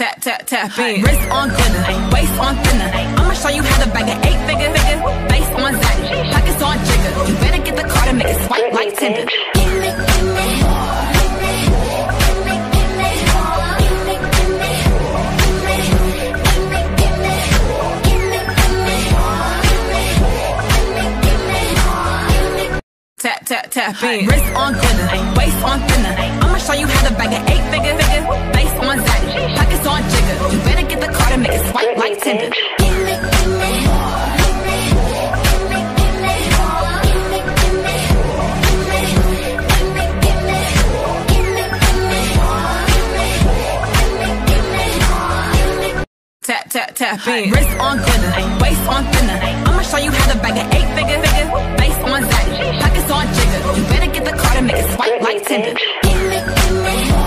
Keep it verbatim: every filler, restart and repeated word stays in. tap, tap, tap in. Wrist on thinner, waist on thinner. I'ma show you how to bag an eight figure, face on that, pockets on jigger. You better get the card and make it swipe like Tinder. Give me, give me, give me, give me, give me, give me, give me, give me, give me, give me, give me, give me, give me, tap, tap, tap in. Wrist on thinner, waist on thinner. I'ma show you how to bag an eight figure, face on that. Pockets on jigger, you better get the card and make it swipe like Tinder. Give me, give me, give me, give me, give me, give me, give me, give me, give me, give me, give me, give me, give me, tap, tap, tap in. Wrist on thinner, waist on thinner. I'ma show you how to bag an eight figure, face on that. Pockets on jigger, you better get the card and make it swipe like Tinder. Give me, give me.